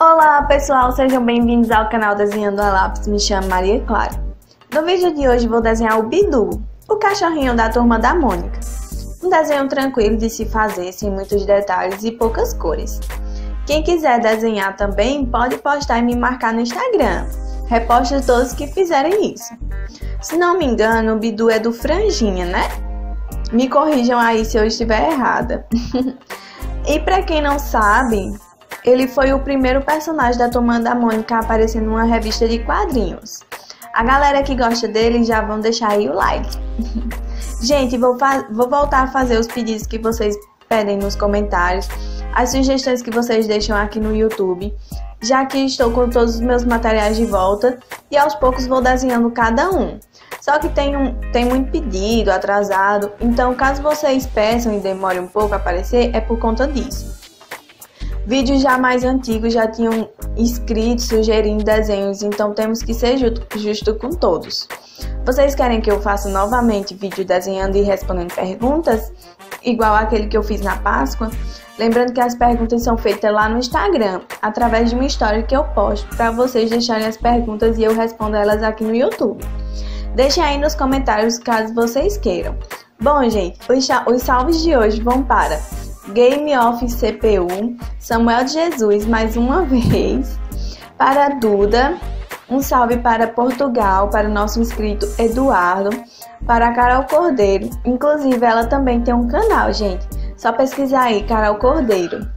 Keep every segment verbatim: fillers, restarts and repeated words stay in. Olá pessoal, sejam bem-vindos ao canal Desenhando a Lápis, me chamo Maria Clara. No vídeo de hoje vou desenhar o Bidu, o cachorrinho da Turma da Mônica. Um desenho tranquilo de se fazer, sem muitos detalhes e poucas cores. Quem quiser desenhar também pode postar e me marcar no Instagram. Reposto todos que fizerem isso. Se não me engano, o Bidu é do Franjinha, né? Me corrijam aí se eu estiver errada. E pra quem não sabe, ele foi o primeiro personagem da Turma da Mônica a aparecer numa revista de quadrinhos. A galera que gosta dele já vão deixar aí o like. Gente, vou, vou voltar a fazer os pedidos que vocês pedem nos comentários, as sugestões que vocês deixam aqui no YouTube, já que estou com todos os meus materiais de volta e aos poucos vou desenhando cada um. Só que tem, um, tem muito pedido atrasado, então caso vocês peçam e demore um pouco a aparecer, é por conta disso. Vídeos já mais antigos já tinham inscrito sugerindo desenhos, então temos que ser justo, justo com todos. Vocês querem que eu faça novamente vídeo desenhando e respondendo perguntas? Igual aquele que eu fiz na Páscoa? Lembrando que as perguntas são feitas lá no Instagram, através de uma história que eu posto, para vocês deixarem as perguntas e eu respondo elas aqui no YouTube. Deixem aí nos comentários caso vocês queiram. Bom gente, os, os salves de hoje vão para Game Office C P U, Samuel de Jesus mais uma vez, para Duda, um salve para Portugal, para o nosso inscrito Eduardo, para a Carol Cordeiro, inclusive ela também tem um canal, gente, só pesquisar aí, Carol Cordeiro,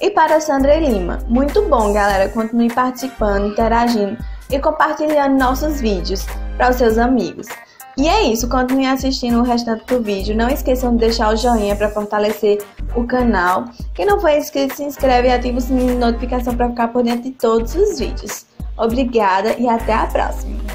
e para a Sandra Lima. Muito bom, galera, continue participando, interagindo e compartilhando nossos vídeos para os seus amigos. E é isso, continue assistindo o restante do vídeo, não esqueçam de deixar o joinha para fortalecer o canal. Quem não for inscrito, se inscreve e ativa o sininho de notificação para ficar por dentro de todos os vídeos. Obrigada e até a próxima!